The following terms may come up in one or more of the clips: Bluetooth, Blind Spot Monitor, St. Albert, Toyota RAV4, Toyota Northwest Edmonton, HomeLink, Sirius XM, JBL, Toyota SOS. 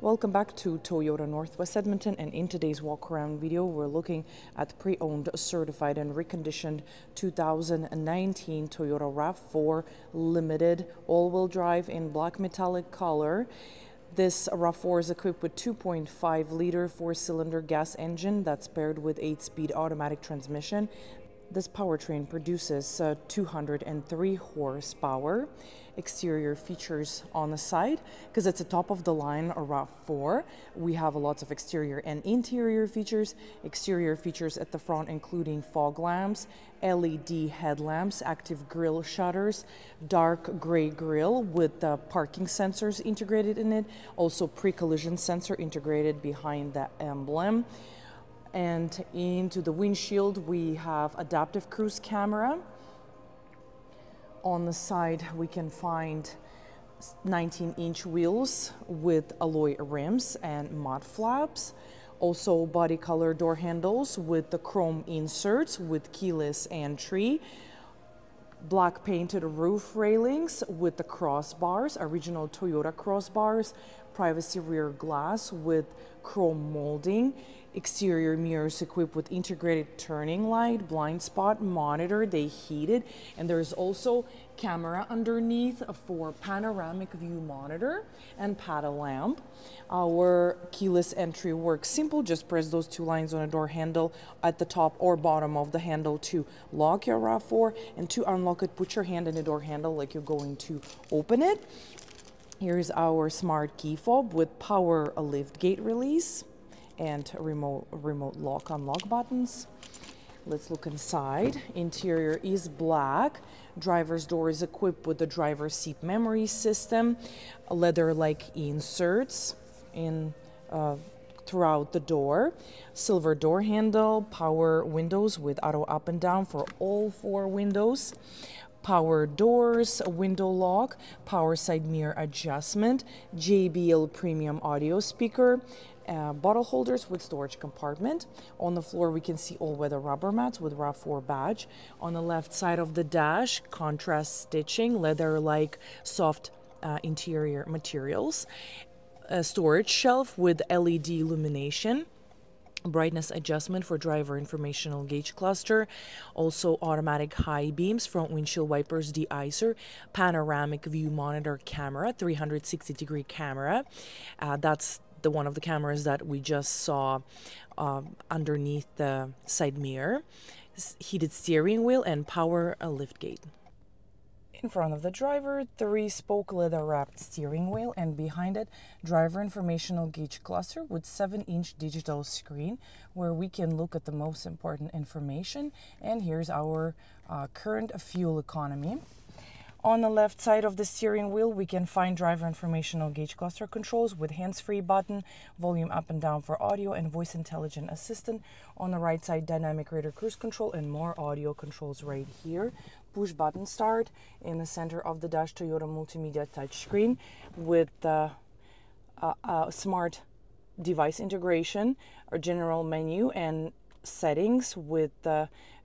Welcome back to Toyota Northwest Edmonton, and in today's walk-around video we're looking at pre-owned, certified and reconditioned 2019 Toyota RAV4 Limited all-wheel drive in black metallic color. This RAV4 is equipped with 2.5 liter four-cylinder gas engine that's paired with 8-speed automatic transmission. This powertrain produces 203 horsepower. Exterior features on the side, because it's a top-of-the-line RAV4. We have lots of exterior and interior features. Exterior features at the front including fog lamps, LED headlamps, active grille shutters, dark gray grille with parking sensors integrated in it, also pre-collision sensor integrated behind the emblem. And into the windshield we have adaptive cruise camera. On the side we can find 19-inch wheels with alloy rims and mud flaps. Also body color door handles with the chrome inserts with keyless entry. Black painted roof railings with the crossbars, original Toyota crossbars. Privacy rear glass with chrome molding. Exterior mirrors equipped with integrated turning light, blind spot monitor, they heated, and there's also camera underneath for panoramic view monitor and paddle lamp. Our keyless entry works simple, just press those two lines on a door handle at the top or bottom of the handle to lock your RAV4, and to unlock it put your hand in the door handle like you're going to open it. Here's our smart key fob with power lift gate release and remote lock unlock buttons. Let's look inside. Interior is black. Driver's door is equipped with the driver's seat memory system, leather-like inserts throughout the door, silver door handle, power windows with auto up and down for all four windows, power doors, window lock, power side mirror adjustment, JBL premium audio speaker, bottle holders with storage compartment. On the floor we can see all-weather rubber mats with RAV4 badge. On the left side of the dash, contrast stitching, leather-like soft interior materials, a storage shelf with LED illumination, brightness adjustment for driver informational gauge cluster, also automatic high beams, front windshield wipers, de-icer, panoramic view monitor camera, 360-degree camera. That's the one of the cameras that we just saw underneath the side mirror, heated steering wheel and power lift gate. In front of the driver, 3-spoke leather-wrapped steering wheel, and behind it, driver informational gauge cluster with 7-inch digital screen where we can look at the most important information. And here's our current fuel economy. On the left side of the steering wheel, we can find driver informational gauge cluster controls with hands-free button, volume up and down for audio, and voice intelligent assistant. On the right side, dynamic radar cruise control and more audio controls right here. Push button start. In the center of the dash, Toyota multimedia touchscreen with smart device integration, our general menu and settings with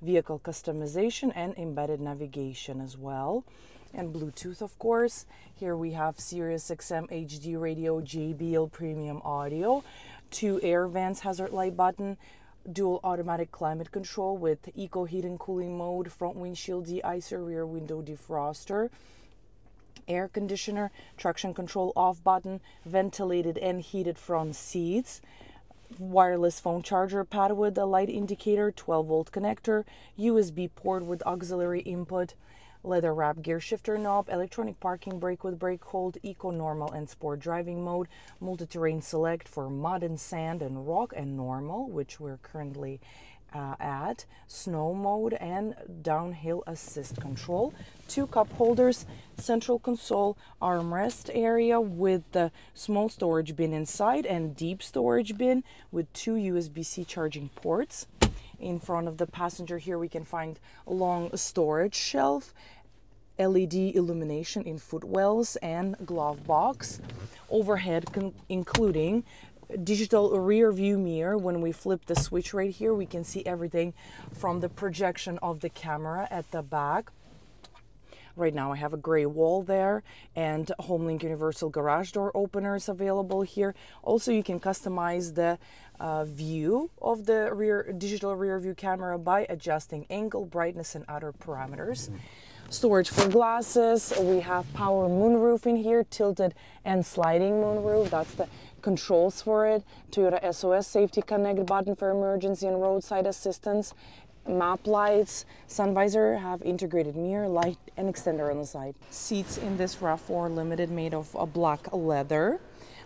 vehicle customization and embedded navigation as well. And Bluetooth, of course. Here we have Sirius XM HD radio, JBL premium audio, 2 air vents, hazard light button, dual automatic climate control with eco heat and cooling mode, front windshield de-icer, rear window defroster, air conditioner, traction control off button, ventilated and heated front seats, wireless phone charger pad with a light indicator, 12-volt connector, USB port with auxiliary input, leather wrap gear shifter knob, electronic parking brake with brake hold, eco, normal and sport driving mode, multi-terrain select for mud and sand and rock, and normal, which we're currently at, snow mode and downhill assist control, 2 cup holders, central console, armrest area with the small storage bin inside and deep storage bin with 2 USB-C charging ports. In front of the passenger here we can find a long storage shelf, LED illumination in footwells and glove box, overhead including digital rear view mirror. When we flip the switch right here we can see everything from the projection of the camera at the back, Right now I have a gray wall there, and HomeLink universal garage door openers available here. Also, you can customize the view of the digital rear view camera by adjusting angle, brightness, and other parameters. Storage for glasses. We have power moonroof in here, tilted and sliding moonroof. That's the controls for it. Toyota SOS safety connect button for emergency and roadside assistance. Map lights, sun visor, have integrated mirror, light, and extender on the side. Seats in this RAV4 Limited made of black leather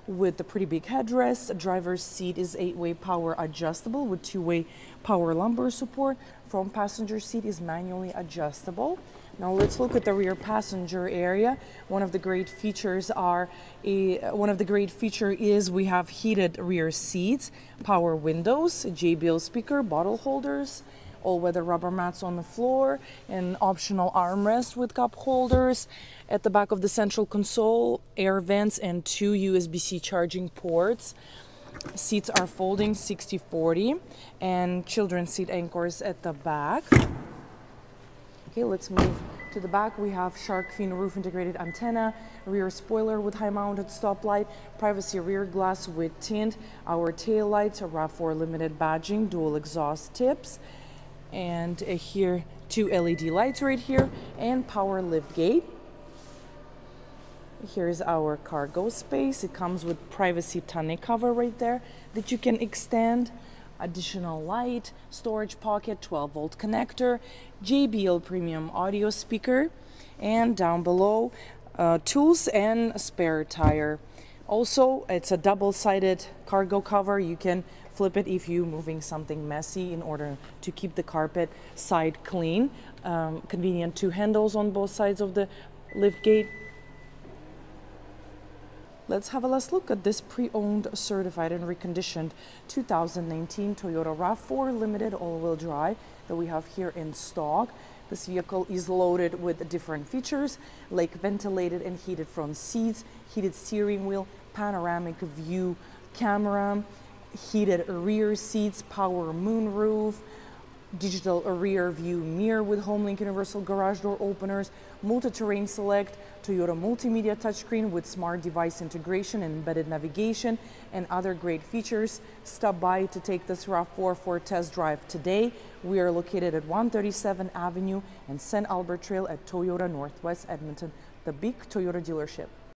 with the pretty big headrest. Driver's seat is 8-way power adjustable with 2-way power lumbar support. Front passenger seat is manually adjustable. Now let's look at the rear passenger area. One of the great features is we have heated rear seats, power windows, JBL speaker, bottle holders, all-weather rubber mats on the floor, an optional armrest with cup holders. At the back of the central console, air vents and 2 USB-C charging ports. Seats are folding 60-40, and children's seat anchors at the back. Okay, let's move to the back. We have shark fin roof integrated antenna, rear spoiler with high-mounted stoplight, privacy rear glass with tint, our tail lights, a RAV4 Limited badging, dual exhaust tips, and here 2 LED lights right here, and power lift gate. Here's our cargo space. It comes with privacy tonneau cover right there that you can extend, additional light, storage pocket, 12-volt connector, JBL premium audio speaker, and down below tools and a spare tire. Also, it's a double-sided cargo cover. You can flip it if you're moving something messy in order to keep the carpet side clean. Convenient 2 handles on both sides of the lift gate. Let's have a last look at this pre-owned, certified, and reconditioned 2019 Toyota RAV4 Limited all-wheel drive that we have here in stock. This vehicle is loaded with different features like ventilated and heated front seats, heated steering wheel, panoramic view camera, heated rear seats, power moonroof, digital rear view mirror with HomeLink universal garage door openers, multi-terrain select, Toyota multimedia touchscreen with smart device integration and embedded navigation, and other great features. Stop by to take this RAV4 for a test drive today. We are located at 137 Avenue and St. Albert Trail at Toyota Northwest Edmonton, the big Toyota dealership.